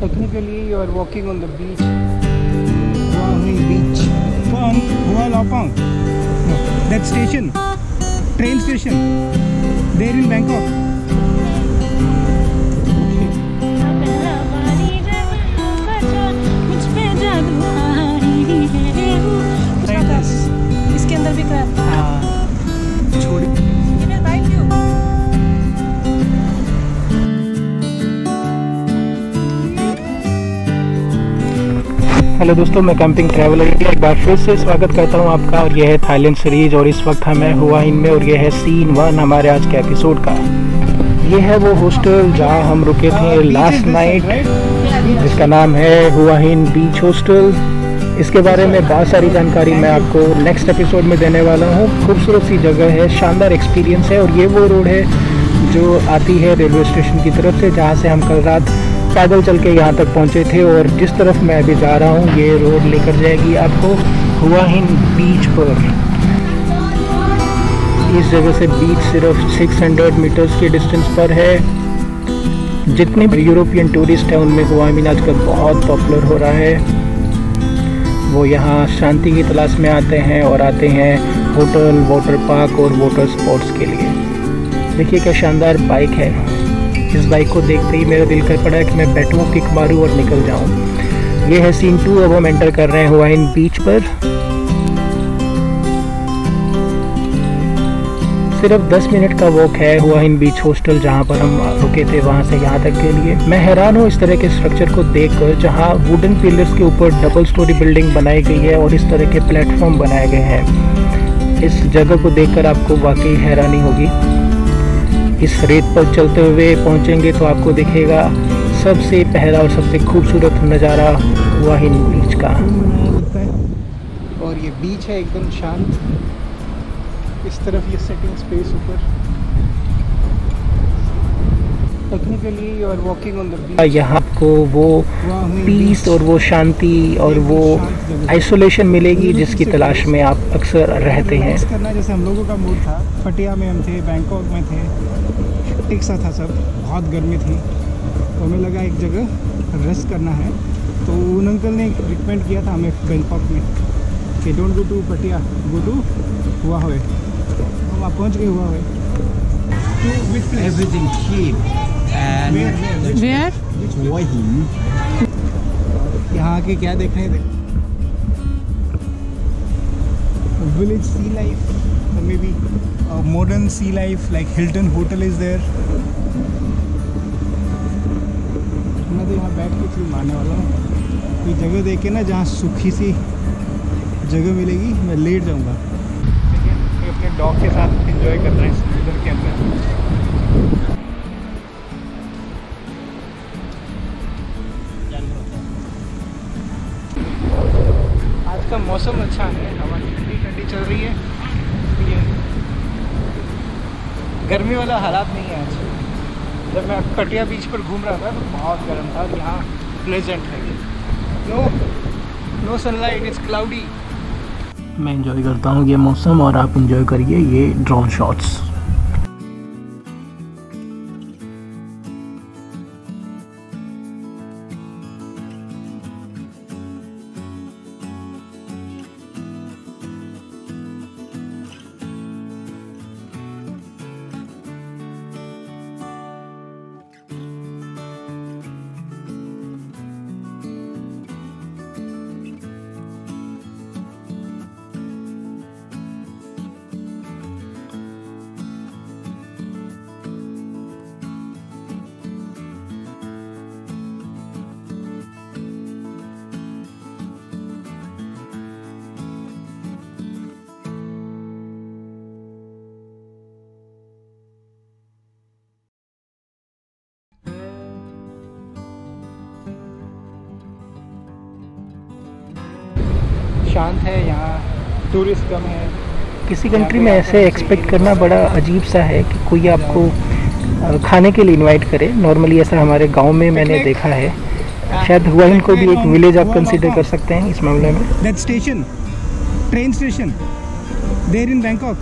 Technically you are walking on the beach. Hua Hin Beach from Hua Hin. No, that station, train station there in Bangkok. Hello दोस्तों, मैं camping traveller India एक बार फिर से स्वागत करता हूं आपका। और यह है थाईलैंड सीरीज और इस वक्त हम हैं हुआ हिन में और यह है सीन 1 हमारे आज के एपिसोड का। यह है वो हॉस्टल जहां हम रुके थे लास्ट नाइट, जिसका नाम है हुआ हिन बीच हॉस्टल। इसके बारे में बहुत सारी जानकारी मैं आपको नेक्स्ट एपिसोड में देने वाला हूँ। खूबसूरत सी जगह है, शानदार एक्सपीरियंस है और ये वो रोड है जो आती है रेलवे स्टेशन की तरफ से, जहाँ से हम कल रात पैदल चल के यहाँ तक पहुँचे थे। और जिस तरफ मैं अभी जा रहा हूँ ये रोड लेकर जाएगी आपको हुआ हिन बीच पर। इस जगह से बीच सिर्फ 600 मीटर्स के डिस्टेंस पर है। जितने भी यूरोपियन टूरिस्ट हैं उनमें हुआ हिन आजकल बहुत पॉपुलर हो रहा है। वो यहाँ शांति की तलाश में आते हैं और आते हैं होटल, वाटर पार्क और वाटर स्पोर्ट्स के लिए। देखिए क्या शानदार बाइक है। इस बाइक को देखते ही मेरा दिल कर पड़ा कि मैं बैठूँ, किक मारूँ और निकल जाऊँ। ये है सीन 2। अब हम एंटर कर रहे हैं हुआ हिन बीच पर। सिर्फ 10 मिनट का वॉक है हुआ हिन बीच हॉस्टल जहाँ पर हम रुके थे वहाँ से यहाँ तक के लिए। मैं हैरान हूँ इस तरह के स्ट्रक्चर को देखकर, जहाँ वुडन पिलर्स के ऊपर डबल स्टोरी बिल्डिंग बनाई गई है और इस तरह के प्लेटफॉर्म बनाए गए हैं। इस जगह को देखकर आपको वाकई हैरानी होगी। इस रेत पर चलते हुए पहुँचेंगे तो आपको दिखेगा सबसे पहला और सबसे खूबसूरत नज़ारा हुआ हिन बीच का। और ये बीच है एकदम शांत। इस तरफ ये सेटिंग स्पेस ऊपर। Technically you are walking on the beach. यहाँ आपको वो पीस और वो शांति और वो आइसोलेशन मिलेगी जिसकी तलाश में आप अक्सर रहते हैं। करना जैसे हम लोगों का मूड था। पटिया में हम थे, बैंकॉक में थे, एक सा था सब, बहुत गर्मी थी तो हमें लगा एक जगह रेस्ट करना है। तो उन अंकल ने रिकमेंड किया था हमें बैंकॉक में कि डोंट गो टू पटिया, गो टू हुआ हुए। हम आप पहुंच गए हुआ हुए। Everything cheap and where? Hua Hin। यहाँ के क्या देखने दे? Village sea life, or maybe a modern sea life like Hilton hotel is there। मैं तो यहाँ बैठ के फिल्म मारने वाला हूँ। कोई जगह देखे ना जहाँ सूखी सी जगह मिलेगी, मैं लेट जाऊँगा। अपने डॉग के साथ एंजॉय कर रहे हैं इधर के अंदर। आज का मौसम अच्छा है, हवा ठंडी ठंडी चल रही है, गर्मी वाला हालात नहीं है आज। जब मैं पटिया बीच पर घूम रहा था तो बहुत गर्म था और यहाँ प्लेजेंट है। No sunlight, it's cloudy. मैं एंजॉय करता हूँ ये मौसम और आप एंजॉय करिए ये ड्रोन शॉट्स। शांत है यहाँ, टूरिस्ट कम है। किसी कंट्री में ऐसे एक्सपेक्ट करना बड़ा अजीब सा है कि कोई आपको खाने के लिए इनवाइट करे। नॉर्मली ऐसा हमारे गांव में मैंने देखा है। शायद हुआ हिन को भी एक विलेज आप कंसीडर कर सकते हैं इस मामले में। That station, train station there in Bangkok.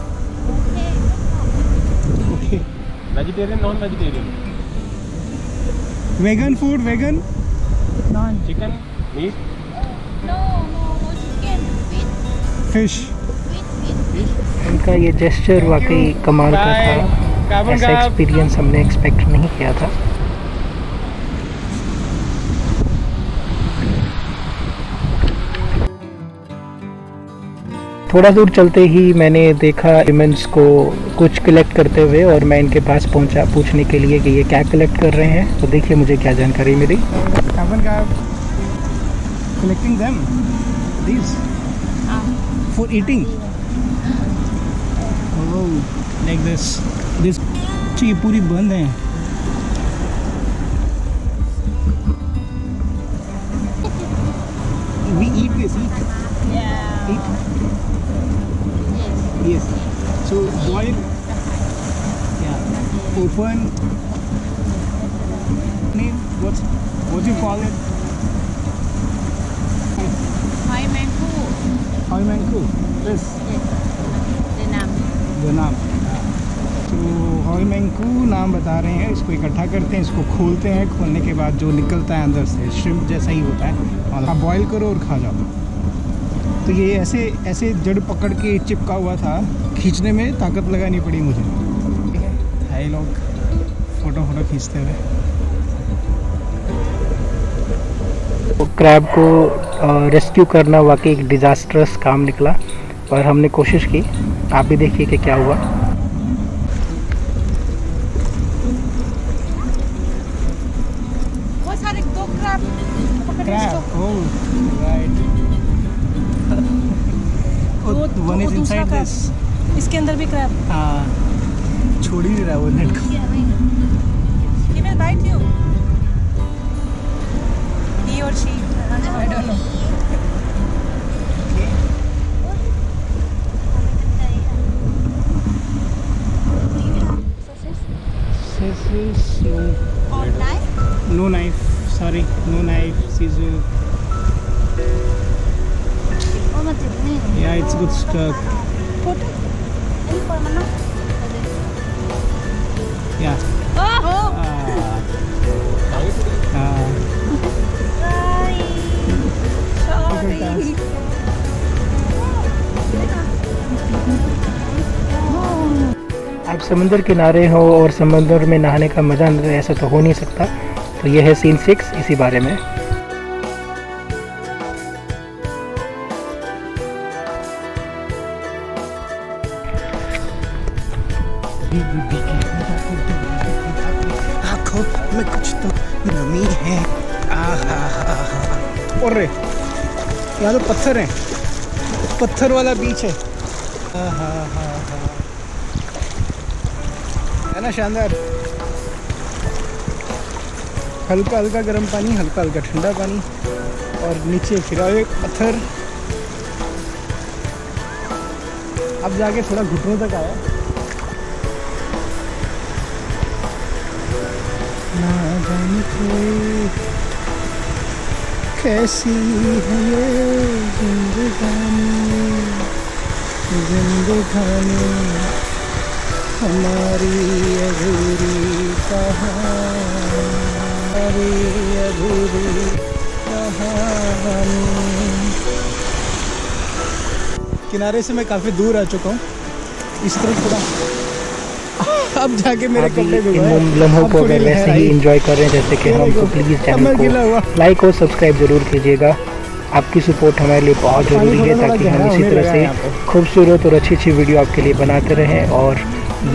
Okay, vegetarian, non vegetarian, vegan food, vegan Naan. Chicken? Meat? No, chicken. With? Fish. With. उनका ये जेस्चर वाकई कमाल का था। ऐसा एक्सपीरियंस हमने एक्सपेक्ट नहीं किया था। थोड़ा दूर चलते ही मैंने देखा विमेंस को कुछ कलेक्ट करते हुए और मैं इनके पास पहुंचा पूछने के लिए कि ये क्या कलेक्ट कर रहे हैं। तो देखिए मुझे क्या जानकारी मिली। Collecting them this for eating like this ये पूरी बंद है। We eat this Yes. So boil, yeah. Open. Name? What you call it? Hoi mango. Hoi mango. Yes. The name. So hoi mango नाम बता रहे हैं। इसको इकट्ठा करते हैं, इसको खोलते हैं, खोलने के बाद जो निकलता है अंदर से श्रिम्प जैसा ही होता है और आप बॉयल करो और खा जाओ। तो ये ऐसे जड़ पकड़ के चिपका हुआ था, खींचने में ताकत लगानी पड़ी मुझे। हाय लोग फोटो खींचते हुए। तो क्रैब को रेस्क्यू करना वाकई एक डिज़ास्ट्रस काम निकला और हमने कोशिश की। आप भी देखिए कि क्या हुआ। बहुत सारे दो क्रैब इसके अंदर भी क्रैब छोड़ ही नहीं रहा वो नेट को। No knife, sorry no knife, scissor. Yeah, it's good stuff. Put it in for mana. Yeah. Oh. Sorry. आप समंदर किनारे हो और समंदर में नहाने का मजा नहीं, ऐसा तो हो नहीं सकता। तो यह है सीन 6 इसी बारे में। आँखों में कुछ तो नमी है। और यहाँ तो पत्थर है, पत्थर वाला बीच है। है ना शानदार। हल्का हल्का गर्म पानी, हल्का हल्का ठंडा पानी और नीचे फिरा हुए पत्थर। अब जाके थोड़ा घुटनों तक आया। ना जाने कैसी है ये जिंदगानी हमारी अधूरी कहानी, अधूरी कहानी। किनारे से मैं काफ़ी दूर आ चुका हूँ। इस तरफ थोड़ा अब जाके मेरे कपड़े लम्हों को अगर वैसे ही एंजॉय कर रहे हैं जैसे कि हम, तो प्लीज़ चैनल को लाइक और सब्सक्राइब ज़रूर कीजिएगा। आपकी सपोर्ट हमारे लिए बहुत ज़रूरी है ताकि हम इसी तरह से खूबसूरत और अच्छी अच्छी वीडियो आपके लिए बनाते रहें और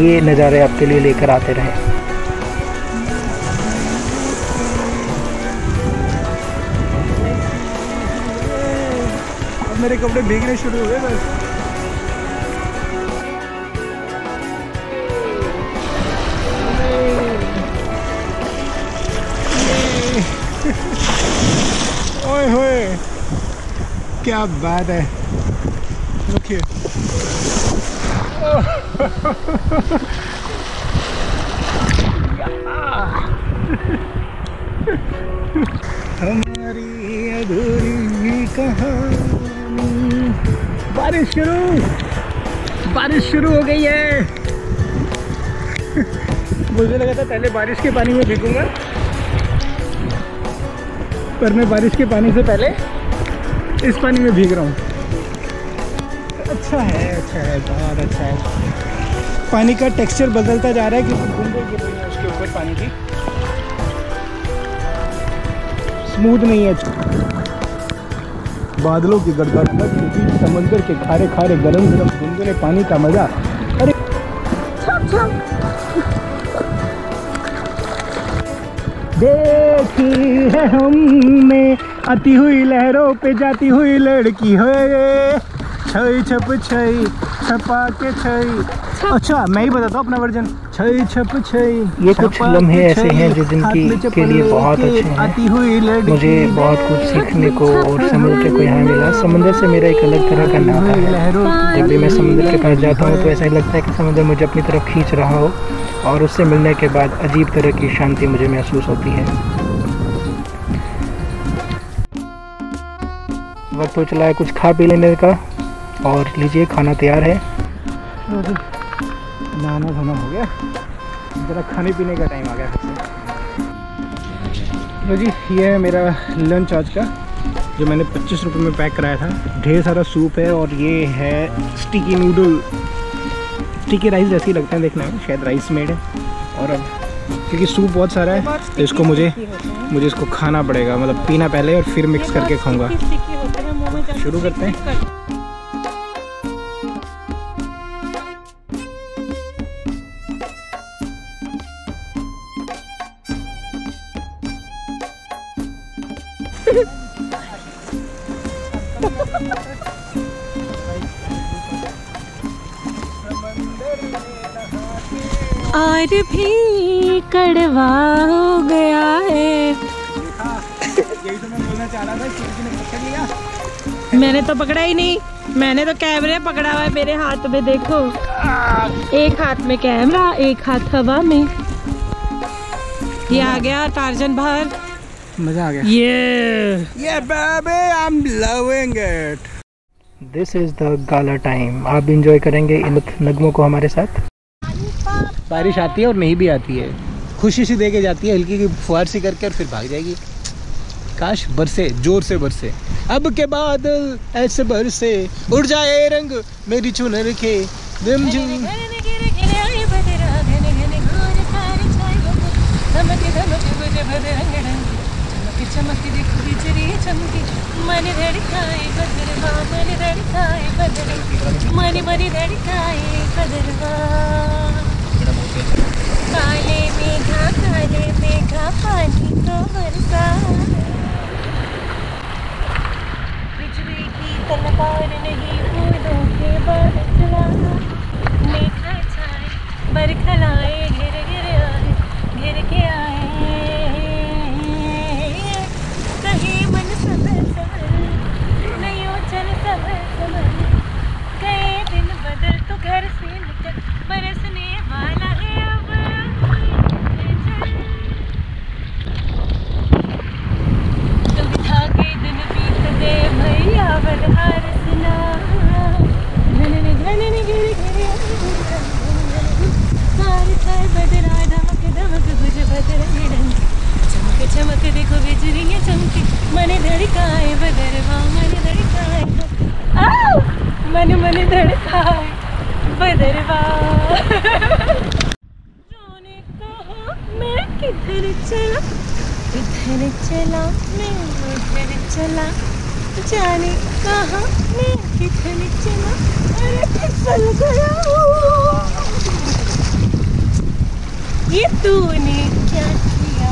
ये नज़ारे आपके लिए लेकर आते रहें। मेरे कपड़े भीगने शुरू हुए बस। क्या बात है। देखिए हमारी अधूरी कहानी। बारिश शुरू हो गई है। मुझे लगा था पहले बारिश के पानी में भीगूंगा। पर मैं बारिश के पानी से पहले इस पानी में भीग रहा हूँ। अच्छा है बहुत अच्छा है। पानी का टेक्सचर बदलता जा रहा है क्योंकि बूंदें गिर रही हैं उसके ऊपर, पानी की स्मूथ नहीं है। बादलों की गड़गड़ाहट क्योंकि समंदर के खारे खारे गरम गरम बूंदों ने पानी का मजा। अरे देखी है हमने आती हुई लहरों पे जाती हुई लड़की हो छई छप छई छपा के छई। अच्छा मैं ही बताता हूँ अपना वर्जन, छई छप छई। ये कुछ लम्हे ऐसे हैं जो जिंदगी के लिए बहुत अच्छे हैं। मुझे बहुत कुछ सीखने को और समझने को यहाँ मिला। समंदर से मेरा एक अलग तरह का नाता है। जब भी मैं समंदर के पास जाता हूँ तो ऐसा ही लगता है कि समंदर मुझे अपनी तरफ खींच रहा हो, और उससे मिलने के बाद अजीब तरह की शांति मुझे महसूस होती है। वक्त हो चला है कुछ खा पी लेने का, और लीजिए खाना तैयार है। नहाना धोना हो गया, ज़रा खाने पीने का टाइम आ गया सबसे। लो जी ये है मेरा लंच आज का, जो मैंने 25 रुपए में पैक कराया था। ढेर सारा सूप है और ये है स्टिकी नूडल, स्टिकी राइस जैसे ही लगता है देखने में, शायद राइस मेड है। और अब क्योंकि सूप बहुत सारा है तो इसको मुझे इसको खाना पड़ेगा, मतलब पीना पहले और फिर मिक्स करके खाऊंगा। शुरू करते हैं। और भी कड़वा हो गया है। यही तो मैं बोलना चाह रहा था, किसी ने पकड़ लिया। मैंने तो पकड़ा ही नहीं, मैंने तो कैमरा पकड़ा हुआ है मेरे हाथ में। देखो एक हाथ में कैमरा एक हाथ हवा में। ये आ गया टार्जन बाहर, मजा आ गया। ये baby I am loving it. This is the gala time. आप एंजॉय करेंगे इन नगमों को हमारे साथ। बारिश आती है और नहीं भी आती है, खुशी सी दे के जाती है, हल्की की फुहार सी करके और फिर भाग जाएगी। काश बरसे, जोर से बरसे, अब के बादल ऐसे बरसे उड़ जाए रंग मेरी चुनर के। काले मेघा पानी को बरसा, बिजली की तलवार नहीं फूलों के बादल चलाना, मेघा छाए बरखा लाए घेर के आए, कहीं मन संभल संभल नहीं चल संभल संभल, गए दिन बदल तो घर से निकल बरसने वाला है। मैं किधर चला जाने कहाँ, मैं किधर चला, अरे फिसल गया। ये तूने क्या किया?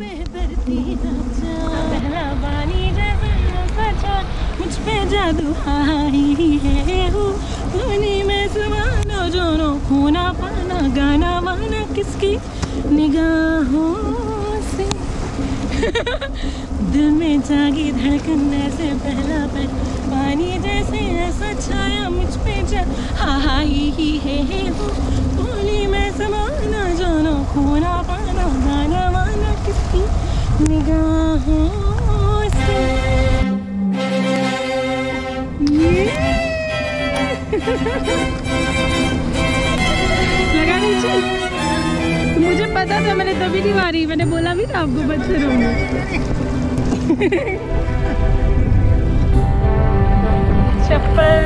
बेदर्दी राजा बहला बानी राजा मुझ पे जादू आई है, धुनी में समानो जोनो खूना पाना गाना वाना किसकी निगाहों से दिल में जागी धड़कन ऐसे पहला पल पानी जैसे ऐसा छाया मुझ पे जा हा हा ही है हो बोली मैं समाना जाना खोना पाना गाना वाना किसकी निगाहों से लगा नीचे मुझे पता था, मैंने तभी नहीं मारी, मैंने बोला भी था आपको बच्चे रूम चप्पल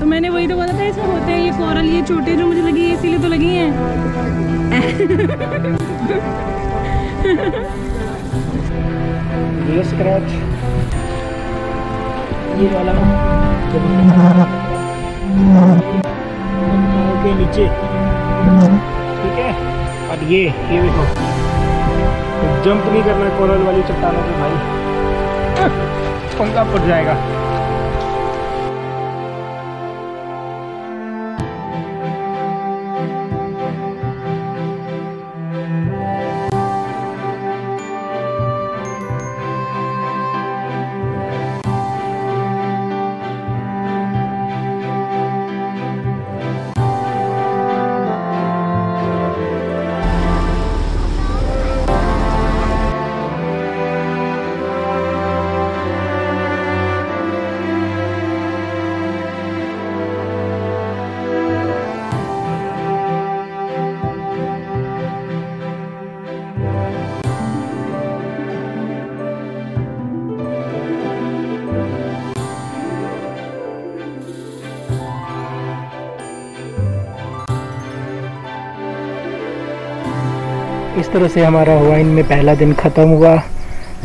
तो मैंने वही तो बोला था इसमें होते हैं ये कोरल, ये छोटे जो मुझे लगी है इसीलिए तो लगी हैं। ये स्क्रैच ये वाला के नीचे ठीक है। और ये देखो जंप नहीं करना कोरल वाली चट्टानों पे भाई, पंखा फट जाएगा। इस तरह से हमारा हुआ इन में पहला दिन ख़त्म हुआ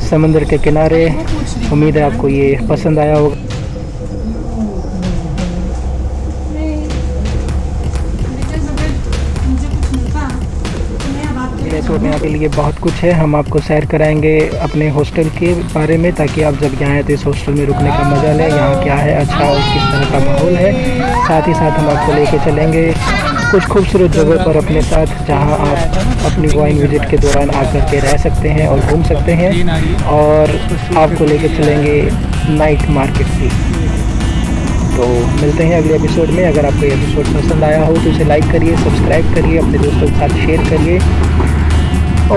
समंदर के किनारे। उम्मीद है आपको ये पसंद आया होगा। छोड़ने के लिए बहुत कुछ है, हम आपको सैर कराएंगे अपने हॉस्टल के बारे में ताकि आप जब यहाँ आए तो इस हॉस्टल में रुकने का मज़ा लें, यहाँ क्या है अच्छा और किस तरह का माहौल है। साथ ही साथ हम आपको लेके चलेंगे कुछ खूबसूरत जगह पर अपने साथ, जहाँ आप अपनी हुआ इन विजिट के दौरान आ करके रह सकते हैं और घूम सकते हैं। और आपको लेके चलेंगे नाइट मार्केट भी। तो मिलते हैं अगले एपिसोड में। अगर आपको ये एपिसोड पसंद आया हो तो इसे लाइक करिए, सब्सक्राइब करिए, अपने दोस्तों के साथ शेयर करिए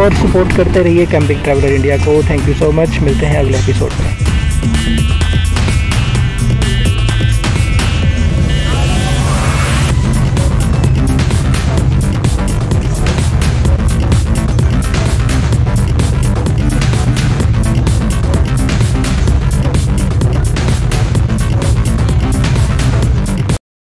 और सपोर्ट करते रहिए कैंपिंग ट्रैवलर इंडिया को। Thank you so much. मिलते हैं अगले एपिसोड में।